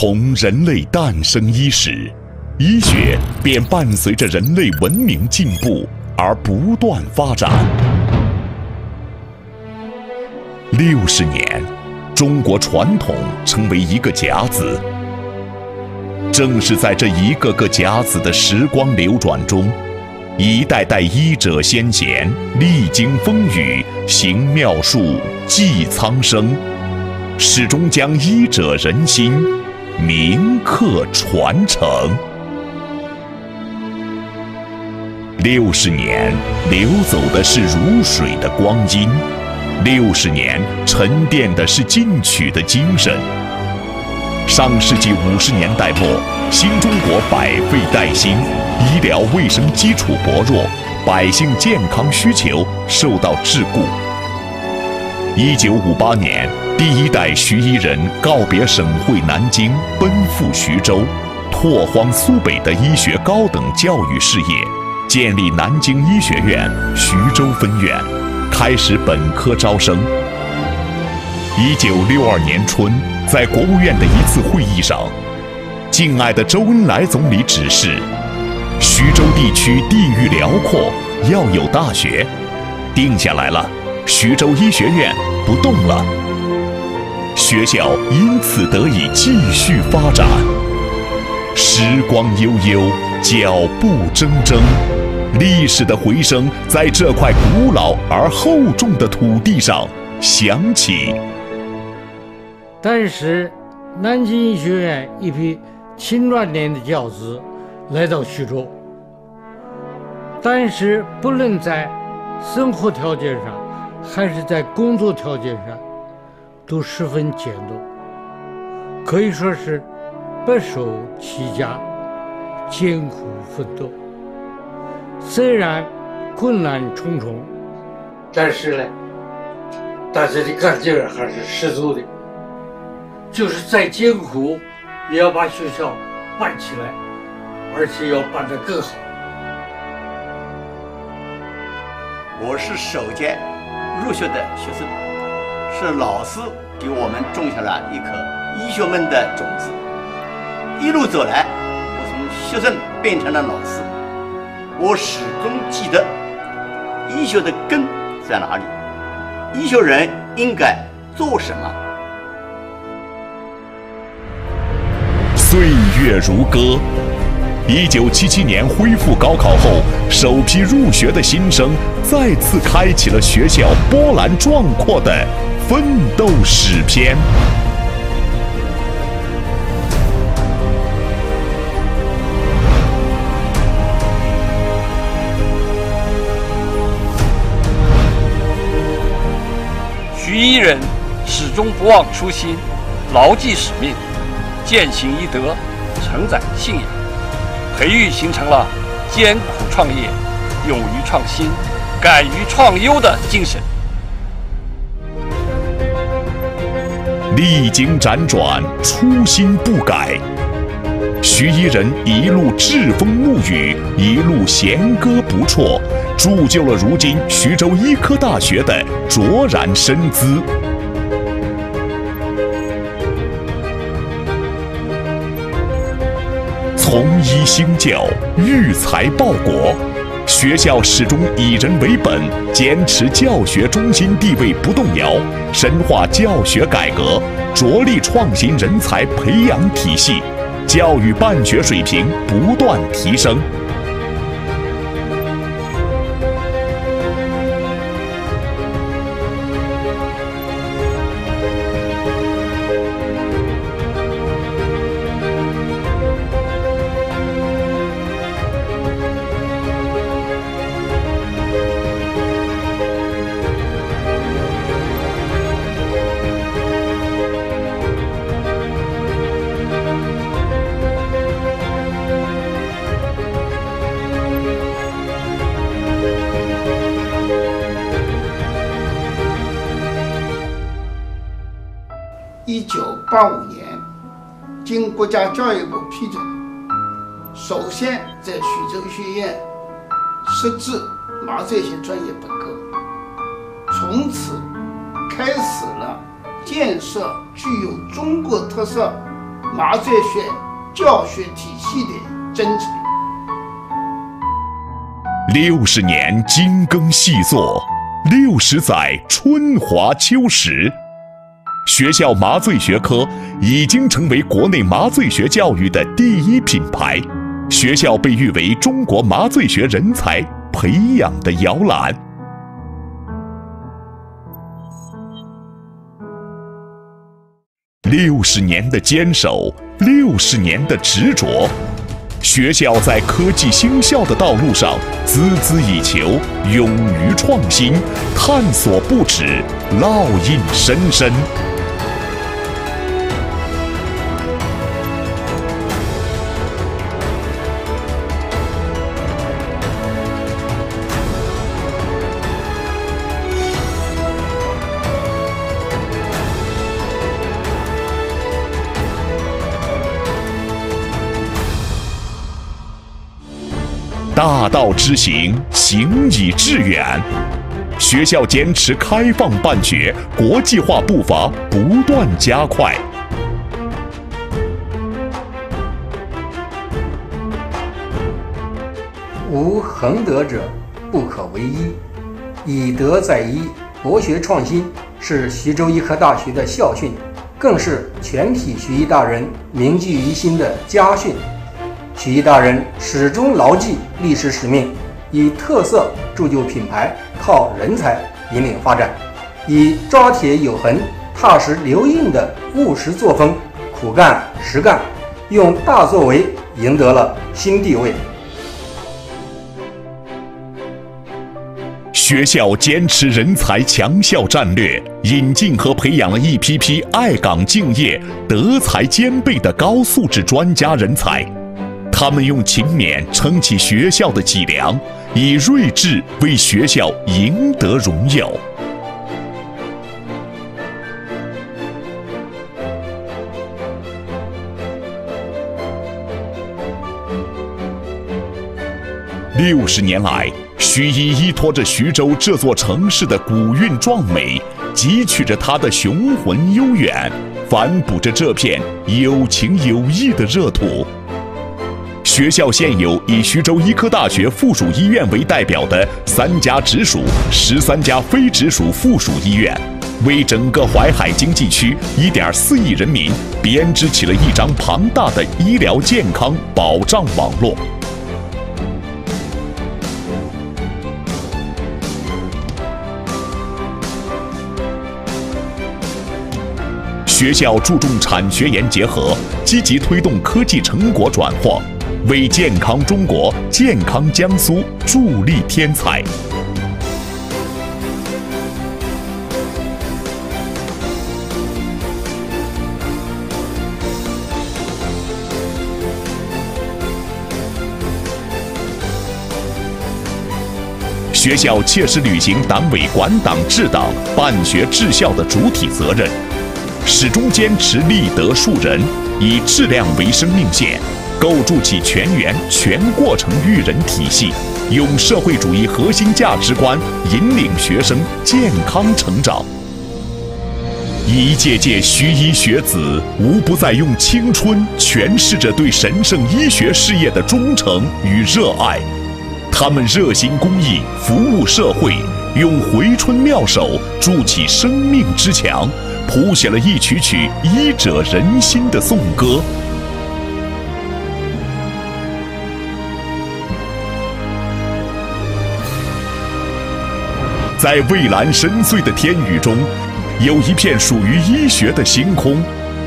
从人类诞生伊始，医学便伴随着人类文明进步而不断发展。60年，中国传统成为一个甲子。正是在这一个个甲子的时光流转中，一代代医者先贤历经风雨，行妙术，济苍生，始终将医者仁心铭刻传承。60年流走的是如水的光阴，60年沉淀的是进取的精神。上世纪50年代末，新中国百废待兴，医疗卫生基础薄弱，百姓健康需求受到桎梏。1958年，第一代徐医人告别省会南京，奔赴徐州，拓荒苏北的医学高等教育事业，建立南京医学院徐州分院，开始本科招生。1962年春，在国务院的一次会议上，敬爱的周恩来总理指示，徐州地区地域辽阔，要有大学，定下来了，徐州医学院不动了，学校因此得以继续发展。时光悠悠，脚步铮铮，历史的回声在这块古老而厚重的土地上响起。当时，南京医学院一批青壮年的教师来到徐州。当时不论在生活条件上，还是在工作条件上，都十分简陋，可以说是白手起家，艰苦奋斗。虽然困难重重，但是呢，大家的干劲儿还是十足的，就是再艰苦也要把学校办起来，而且要办得更好。我是首届入学的学生，是老师给我们种下了一颗医学梦的种子。一路走来，我从学生变成了老师。我始终记得，医学的根在哪里，医学人应该做什么。岁月如歌，1977年恢复高考后，首批入学的新生再次开启了学校波澜壮阔的奋斗史篇。徐医人始终不忘初心，牢记使命，践行医德，承载信仰，培育形成了艰苦创业、勇于创新、敢于创优的精神。历经辗转，初心不改，徐医人一路栉风沐雨，一路弦歌不辍，铸就了如今徐州医科大学的卓然身姿。从医兴教，育才报国，学校始终以人为本，坚持教学中心地位不动摇，深化教学改革，着力创新人才培养体系，教育办学水平不断提升。1985年，经国家教育部批准，首先在徐州医学院设置麻醉学专业本科，从此开始了建设具有中国特色麻醉学教学体系的真诚。60年精耕细作，60载春华秋实，学校麻醉学科已经成为国内麻醉学教育的第一品牌，学校被誉为中国麻醉学人才培养的摇篮。60年的坚守，60年的执着，学校在科技兴校的道路上孜孜以求，勇于创新，探索不止，烙印深深。大道之行，行以致远。学校坚持开放办学，国际化步伐不断加快。无恒德者，不可为一。以德载一，博学创新是徐州医科大学的校训，更是全体徐医大人铭记于心的家训。徐医大人始终牢记历史使命，以特色铸就品牌，靠人才引领发展，以抓铁有痕、踏实留印的务实作风，苦干实干，用大作为赢得了新地位。学校坚持人才强校战略，引进和培养了一批批爱岗敬业、德才兼备的高素质专家人才。他们用勤勉撑起学校的脊梁，以睿智为学校赢得荣耀。60年来，徐医依托着徐州这座城市的古韵壮美，汲取着它的雄浑悠远，反哺着这片有情有义的热土。学校现有以徐州医科大学附属医院为代表的3家直属、13家非直属附属医院，为整个淮海经济区1.4亿人民编织起了一张庞大的医疗健康保障网络。学校注重产学研结合，积极推动科技成果转化，为健康中国、健康江苏助力添彩。学校切实履行党委管党治党、办学治校的主体责任，始终坚持立德树人，以质量为生命线，构筑起全员全过程育人体系，用社会主义核心价值观引领学生健康成长。一届届徐医学子无不在用青春诠释着对神圣医学事业的忠诚与热爱，他们热心公益，服务社会，用回春妙手筑起生命之墙，谱写了一曲曲医者仁心的颂歌。在蔚蓝深邃的天宇中，有一片属于医学的星空，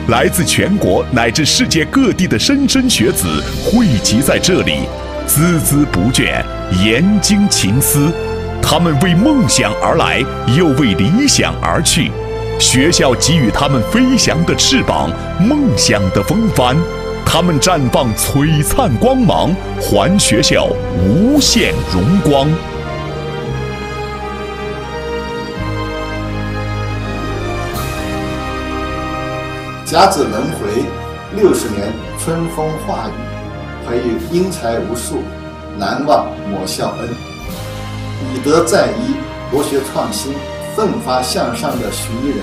来自全国乃至世界各地的莘莘学子汇集在这里，孜孜不倦，研精勤思，他们为梦想而来，又为理想而去。学校给予他们飞翔的翅膀，梦想的风帆，他们绽放璀璨光芒，还学校无限荣光。甲子轮回，60年春风化雨，培育英才无数，难忘抹校恩。以德载一，博学创新，奋发向上的徐医人，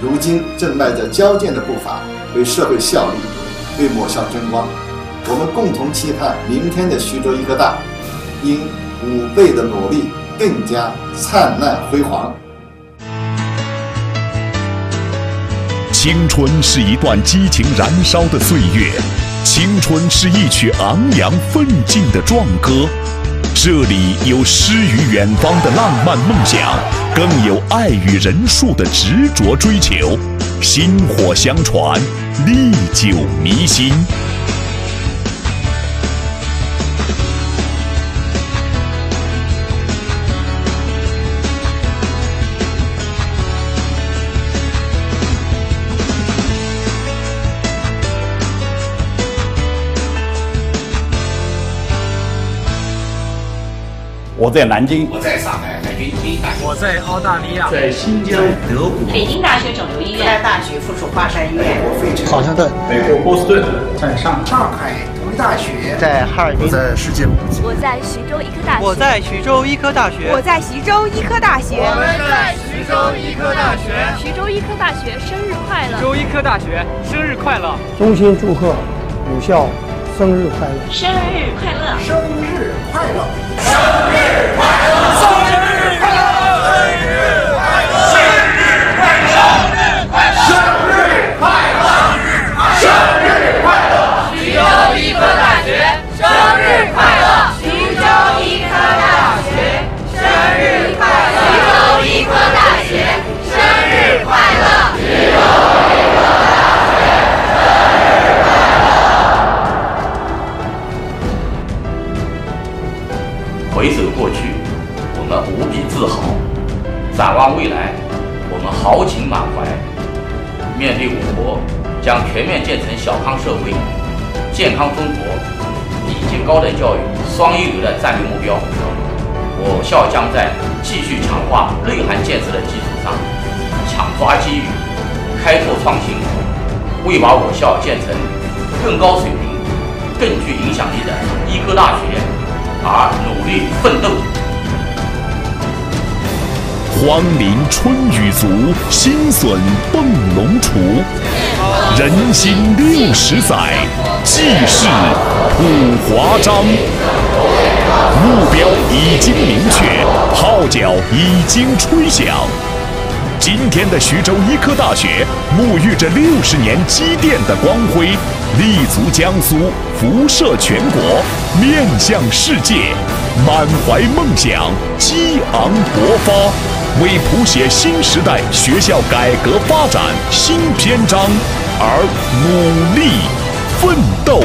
如今正迈着矫健的步伐，为社会效力。对抹上真光。我们共同期盼明天的徐州一科大，因5倍的努力更加灿烂辉煌。青春是一段激情燃烧的岁月，青春是一曲昂扬奋进的壮歌。这里有诗与远方的浪漫梦想，更有爱与仁术的执着追求。薪火相传，历久弥新。我在南京，我在上海海军第一大学，我在澳大利亚，在新疆、德国、北京大学肿瘤医院、复旦大学附属华山医院、美国费城、华盛顿、美国波士顿，在上海同济大学，在哈尔滨，在世界五级，我在徐州医科大学，我在徐州医科大学，我在徐州医科大学，我们在徐州医科大学，徐州医科大学生日快乐，徐州医科大学生日快乐，衷心祝贺母校生日快乐，生日快乐，生日快乐，生日。回首过去，我们无比自豪；展望未来，我们豪情满怀。面对我国将全面建成小康社会、健康中国以及高等教育双一流的战略目标，我校将在继续强化内涵建设的基础上，抢抓机遇，开拓创新，为把我校建成更高水平、更具影响力的医科大学而努力奋斗。荒林春雨足，新笋蹦龙雏。人心60载，济世普华章。目标已经明确，号角已经吹响。今天的徐州医科大学，沐浴着60年积淀的光辉，立足江苏，辐射全国，面向世界，满怀梦想，激昂勃发，为谱写新时代学校改革发展新篇章而努力奋斗。